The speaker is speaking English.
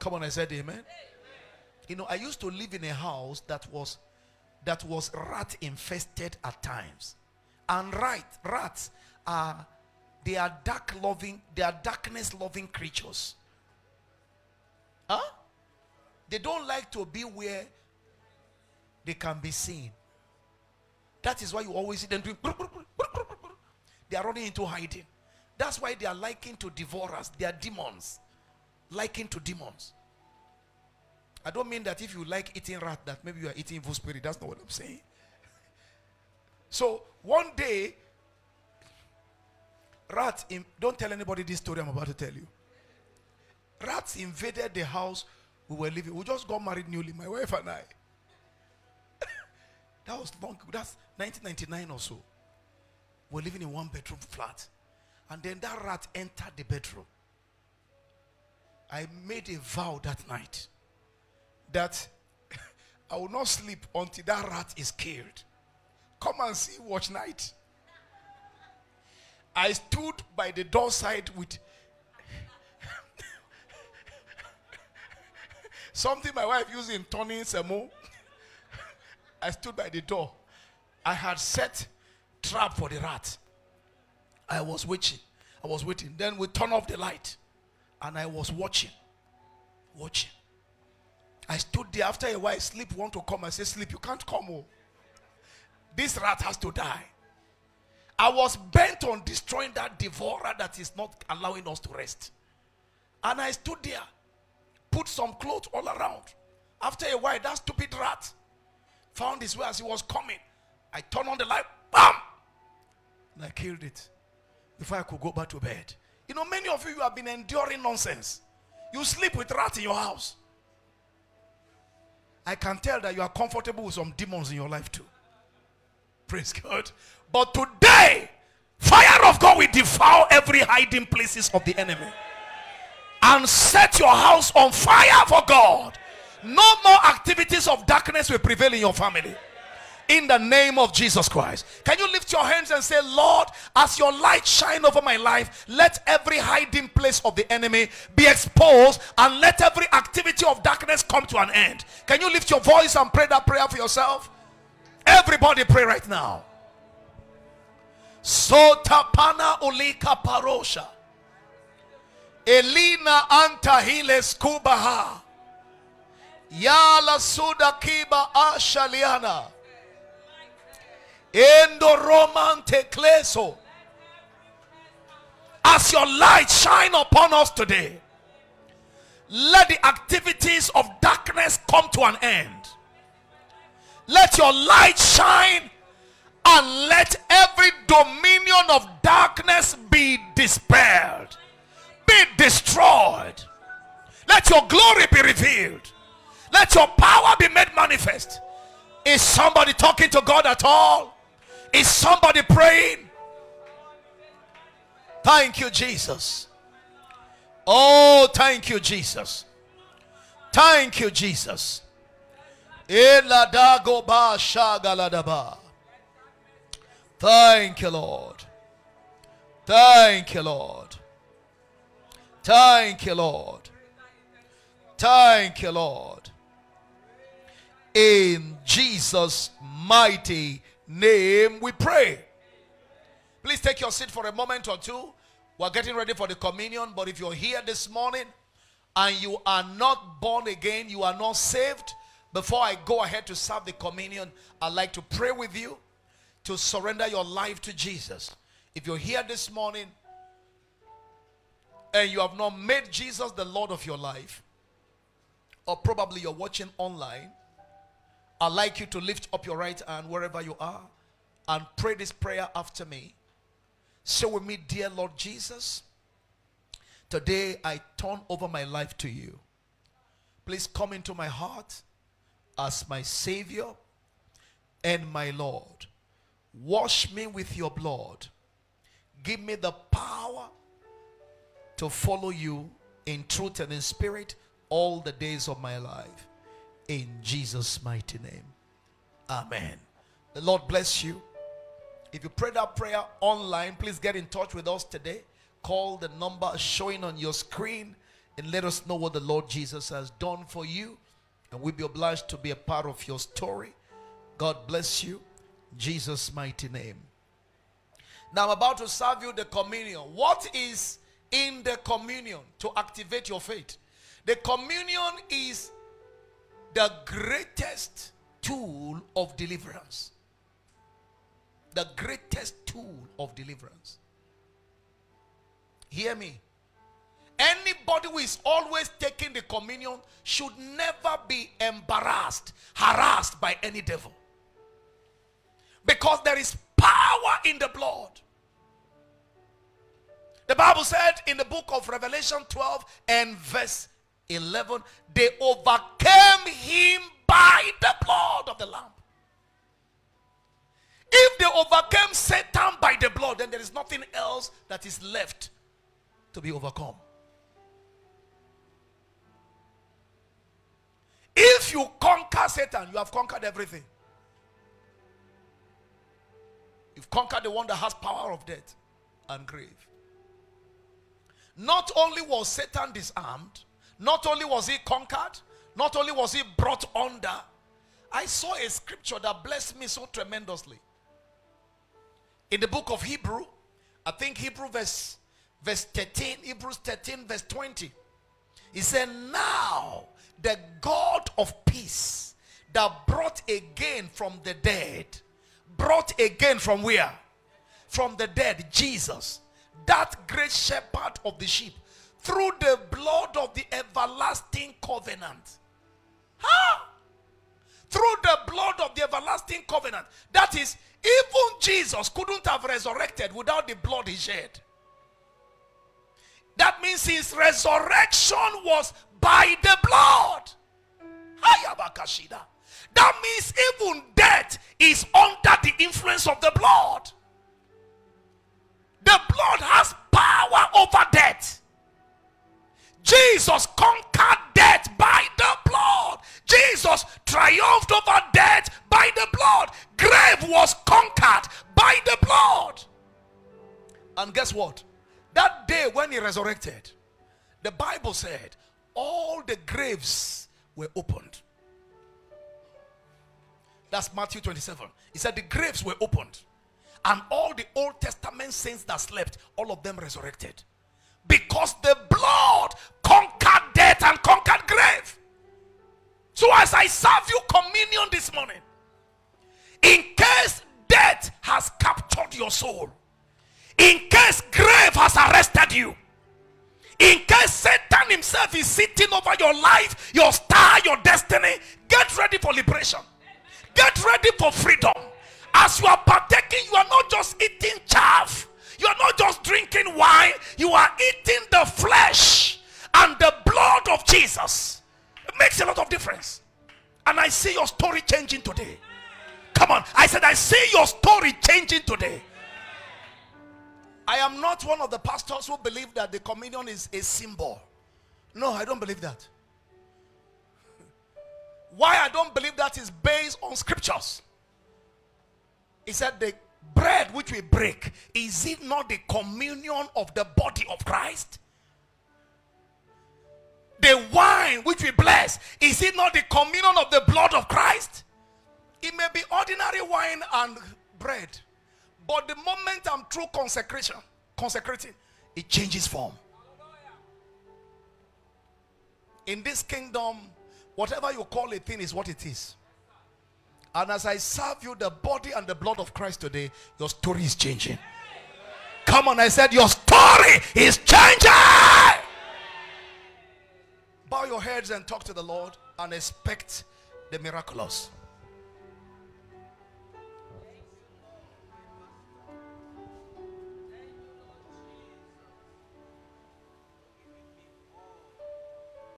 Come on, I said amen. Amen. You know, I used to live in a house that was rat infested at times. And rats are darkness loving creatures. Huh? They don't like to be where they can be seen. That is why you always see them doing. They are running into hiding. That's why they are liking to devour us. They are demons. Liking to demons. I don't mean that if you like eating rat, that maybe you are eating evil spirit. That's not what I'm saying. So one day, rats, don't tell anybody this story I'm about to tell you. Rats invaded the house we were living. We just got married newly, my wife and I. That was long. That's 1999 or so. We're living in one bedroom flat. And then that rat entered the bedroom. I made a vow that night that I will not sleep until that rat is killed. Come and see, watch night. I stood by the door side with something my wife used in turning semo. I stood by the door. I had set trap for the rat. I was waiting. Then we turned off the light. And I was watching. I stood there. After a while, sleep want to come. I said, sleep, you can't come home. This rat has to die. I was bent on destroying that devourer that is not allowing us to rest. And I stood there. Put some clothes all around. After a while, that stupid rat found his way as he was coming. I turned on the light. Bam! And I killed it before I could go back to bed. You know, many of you have been enduring nonsense. You sleep with rats in your house. I can tell that you are comfortable with some demons in your life too. Praise God. But today, fire of God will devour every hiding places of the enemy. And set your house on fire for God. No more activities of darkness will prevail in your family. In the name of Jesus Christ. Can you lift your hands and say, Lord, as your light shine over my life, let every hiding place of the enemy be exposed and let every activity of darkness come to an end. Can you lift your voice and pray that prayer for yourself? Everybody pray right now. Sotapana ulika parosha. Elina antahiles kubaha. Yala sudakiba ashaliana. Endo romante kleso. As your light shine upon us today, let the activities of darkness come to an end. Let your light shine and let every dominion of darkness be dispelled, be destroyed. Let your glory be revealed. Let your power be made manifest. Is somebody talking to God at all? Is somebody praying? Thank you, Jesus. Oh, thank you, Jesus. Thank you, Jesus. Thank you, Lord. Thank you, Lord. Thank you, Lord. Thank you, Lord. In Jesus' mighty name we pray. Please take your seat for a moment or two. We're getting ready for the communion. But if you're here this morning and you are not born again, you are not saved, before I go ahead to serve the communion, I'd like to pray with you to surrender your life to Jesus. If you're here this morning and you have not made Jesus the Lord of your life, or probably you're watching online, I'd like you to lift up your right hand wherever you are and pray this prayer after me. Say with me, dear Lord Jesus, today I turn over my life to you. Please come into my heart as my Savior and my Lord. Wash me with your blood. Give me the power to follow you in truth and in spirit all the days of my life. In Jesus' mighty name. Amen. The Lord bless you. If you pray that prayer online, please get in touch with us today. Call the number showing on your screen. and let us know what the Lord Jesus has done for you, and we'll be obliged to be a part of your story. God bless you, in Jesus' mighty name. Now I'm about to serve you the communion. What is in the communion to activate your faith? The communion is the greatest tool of deliverance. The greatest tool of deliverance. Hear me. Anybody who is always taking the communion should never be embarrassed, harassed by any devil. Because there is power in the blood. The Bible said in the book of Revelation 12 and verse 11, they overcame him by the blood of the Lamb. If they overcame Satan by the blood, then there is nothing else that is left to be overcome. If you conquer Satan, you have conquered everything. You've conquered the one that has power of death and grave. Not only was Satan disarmed, not only was he conquered, not only was he brought under. I saw a scripture that blessed me so tremendously. In the book of Hebrew, I think Hebrews 13 verse 20. He said, now the God of peace that brought again from the dead, brought again from where? From the dead, Jesus, that great shepherd of the sheep, through the blood of the everlasting covenant. Huh? Through the blood of the everlasting covenant. That is, even Jesus couldn't have resurrected without the blood he shed. That means his resurrection was by the blood. That means even death is under the influence of the blood. The blood has power over death. Jesus conquered death by the blood. Jesus triumphed over death by the blood. Grave was conquered by the blood. And guess what? That day when he resurrected, the Bible said all the graves were opened. That's Matthew 27. He said the graves were opened, and all the Old Testament saints that slept, all of them resurrected. Because the blood conquered death and conquered grave. So as I serve you communion this morning, in case death has captured your soul, in case grave has arrested you, in case Satan himself is sitting over your life, your star, your destiny, get ready for liberation. Get ready for freedom. As you are partaking, you are not just eating chaff. You are not just drinking wine. You are eating the flesh and the blood of Jesus. It makes a lot of difference. And I see your story changing today. Come on. I said I see your story changing today. I am not one of the pastors who believe that the communion is a symbol. No, I don't believe that. Why I don't believe that is based on scriptures. He said the bread which we break, is it not the communion of the body of Christ? The wine which we bless, is it not the communion of the blood of Christ? It may be ordinary wine and bread, but the moment I'm through consecrating, it changes form. In this kingdom, whatever you call a thing is what it is. And as I serve you the body and the blood of Christ today, your story is changing. Come on, I said your story is changing. Bow your heads and talk to the Lord and expect the miraculous.